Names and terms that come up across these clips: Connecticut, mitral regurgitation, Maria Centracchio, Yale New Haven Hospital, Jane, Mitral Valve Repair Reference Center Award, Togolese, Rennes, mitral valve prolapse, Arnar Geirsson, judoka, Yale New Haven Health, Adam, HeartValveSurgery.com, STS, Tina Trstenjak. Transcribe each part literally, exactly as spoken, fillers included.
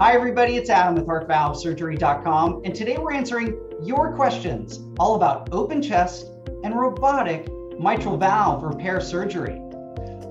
Hi everybody, it's Adam with Heart Valve Surgery dot com, and today we're answering your questions all about open chest and robotic mitral valve repair surgery.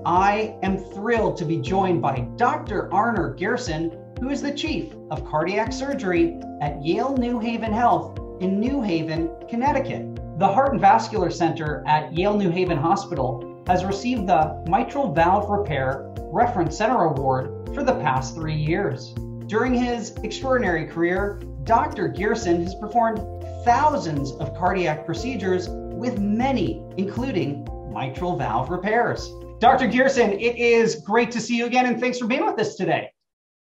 I am thrilled to be joined by Doctor Arnar Geirsson, who is the Chief of Cardiac Surgery at Yale New Haven Health in New Haven, Connecticut. The Heart and Vascular Center at Yale New Haven Hospital has received the Mitral Valve Repair Reference Center Award for the past three years. During his extraordinary career, Doctor Geirsson has performed thousands of cardiac procedures with many, including mitral valve repairs. Doctor Geirsson, it is great to see you again, and thanks for being with us today.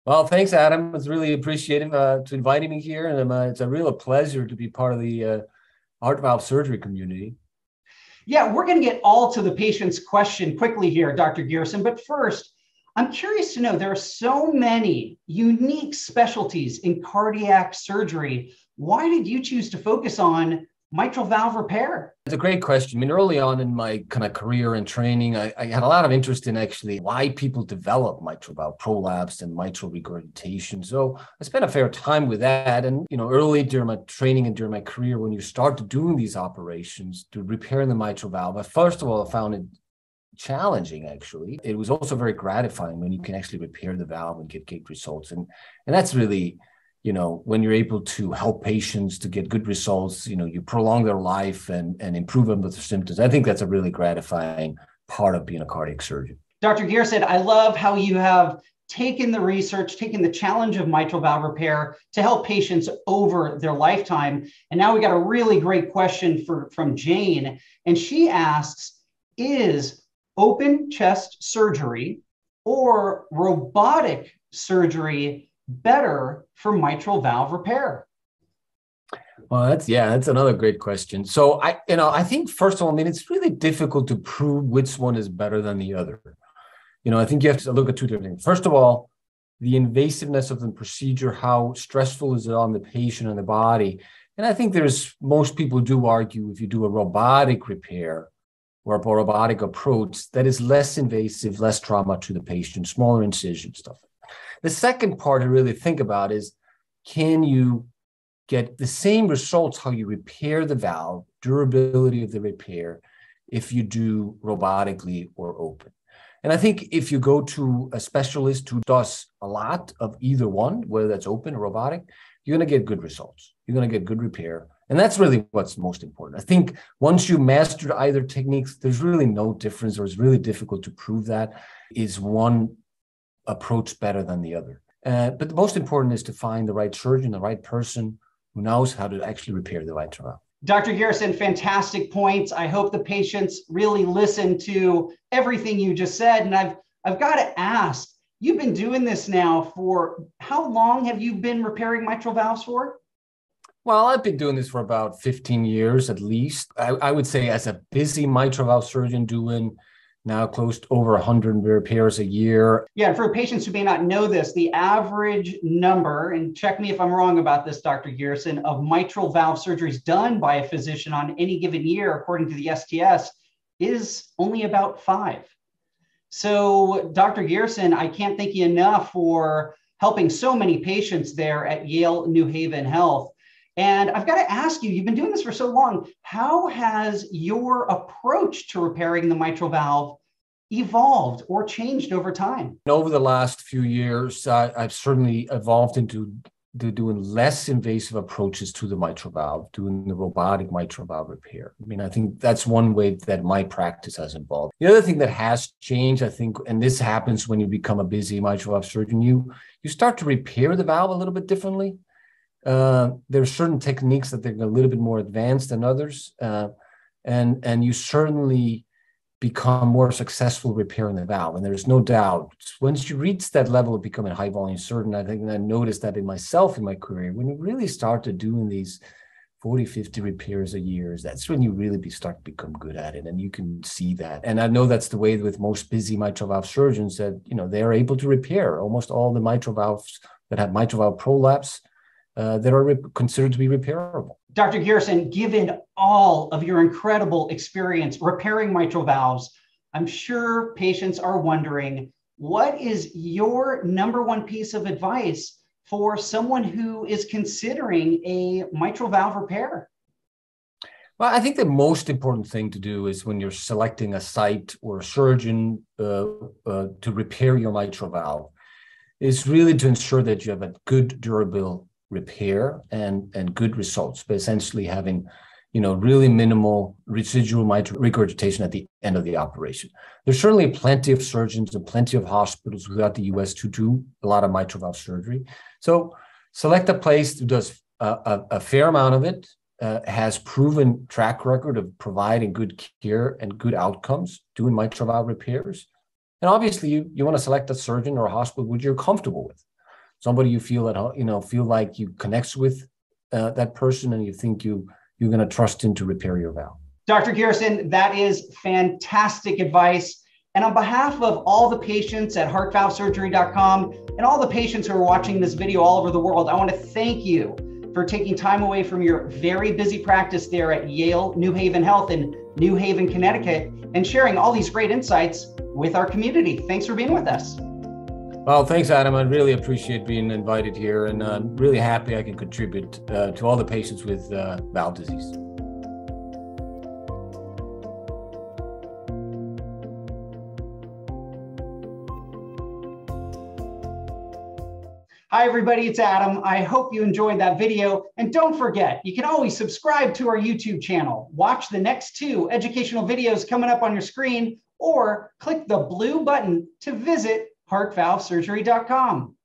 Well, thanks, Adam. It's really appreciative uh, to inviting me here, and uh, it's a real pleasure to be part of the uh, heart valve surgery community. Yeah, we're going to get all to the patient's question quickly here, Doctor Geirsson, but first, I'm curious to know, there are so many unique specialties in cardiac surgery. Why did you choose to focus on mitral valve repair? It's a great question. I mean, early on in my kind of career and training, I, I had a lot of interest in actually why people develop mitral valve prolapse and mitral regurgitation. So I spent a fair time with that. And, you know, early during my training and during my career, when you start doing these operations to repair the mitral valve, I first of all found it challenging, actually. It was also very gratifying when you can actually repair the valve and get great results. And, and that's really, you know, when you're able to help patients to get good results, you know, you prolong their life and, and improve them with their symptoms. I think that's a really gratifying part of being a cardiac surgeon. Doctor Geirsson, I love how you have taken the research, taken the challenge of mitral valve repair to help patients over their lifetime. And now we got a really great question for, from Jane. And she asks, is open chest surgery or robotic surgery better for mitral valve repair? Well, that's, yeah, that's another great question. So I, you know, I think first of all, I mean, it's really difficult to prove which one is better than the other. You know, I think you have to look at two different things. First of all, the invasiveness of the procedure, how stressful is it on the patient and the body? And I think there's, most people do argue if you do a robotic repair, or a robotic approach that is less invasive, less trauma to the patient, smaller incision stuff. The second part to really think about is, can you get the same results how you repair the valve, durability of the repair, if you do robotically or open? And I think if you go to a specialist who does a lot of either one, whether that's open or robotic, you're going to get good results. You're going to get good repair. And that's really what's most important. I think once you master either techniques, there's really no difference, or it's really difficult to prove that is one approach better than the other. Uh, but the most important is to find the right surgeon, the right person who knows how to actually repair the right valve. Doctor Geirsson, fantastic points. I hope the patients really listen to everything you just said. And I've, I've got to ask, you've been doing this now for, how long have you been repairing mitral valves for? Well, I've been doing this for about fifteen years at least. I, I would say as a busy mitral valve surgeon doing now close to over one hundred repairs a year. Yeah, and for patients who may not know this, the average number, and check me if I'm wrong about this, Doctor Geirsson, of mitral valve surgeries done by a physician on any given year, according to the S T S, is only about five. So, Doctor Geirsson, I can't thank you enough for helping so many patients there at Yale New Haven Health. And I've got to ask you, you've been doing this for so long, how has your approach to repairing the mitral valve evolved or changed over time? Over the last few years, I, I've certainly evolved into to doing less invasive approaches to the mitral valve, doing the robotic mitral valve repair. I mean, I think that's one way that my practice has evolved. The other thing that has changed, I think, and this happens when you become a busy mitral valve surgeon, you, you start to repair the valve a little bit differently. Uh, there are certain techniques that they're a little bit more advanced than others, uh, and and you certainly become more successful repairing the valve. And there's no doubt, once you reach that level of becoming a high-volume surgeon, I think I noticed that in myself in my career, when you really start to doing these forty, fifty repairs a year, that's when you really be, start to become good at it, and you can see that. And I know that's the way with most busy mitral valve surgeons that, you know, they're able to repair almost all the mitral valves that have mitral valve prolapse. Uh, that are considered to be repairable. Doctor Geirsson, given all of your incredible experience repairing mitral valves, I'm sure patients are wondering, what is your number one piece of advice for someone who is considering a mitral valve repair? Well, I think the most important thing to do is when you're selecting a site or a surgeon uh, uh, to repair your mitral valve is really to ensure that you have a good durable repair and, and good results, but essentially having, you know, really minimal residual mitral regurgitation at the end of the operation. There's certainly plenty of surgeons and plenty of hospitals throughout the U S to do a lot of mitral valve surgery. So select a place that does a, a, a fair amount of it, uh, has proven track record of providing good care and good outcomes, doing mitral valve repairs. And obviously you, you want to select a surgeon or a hospital which you're comfortable with. Somebody you feel that, you know, feel like you connect with uh, that person and you think you you're going to trust him to repair your valve. Doctor Geirsson, that is fantastic advice. And on behalf of all the patients at heart valve surgery dot com and all the patients who are watching this video all over the world, I want to thank you for taking time away from your very busy practice there at Yale New Haven Health in New Haven, Connecticut, and sharing all these great insights with our community. Thanks for being with us. Well, thanks, Adam. I really appreciate being invited here, and I'm really happy I can contribute uh, to all the patients with uh, valve disease. Hi, everybody. It's Adam. I hope you enjoyed that video. And don't forget, you can always subscribe to our YouTube channel. Watch the next two educational videos coming up on your screen, or click the blue button to visit heart valve surgery dot com.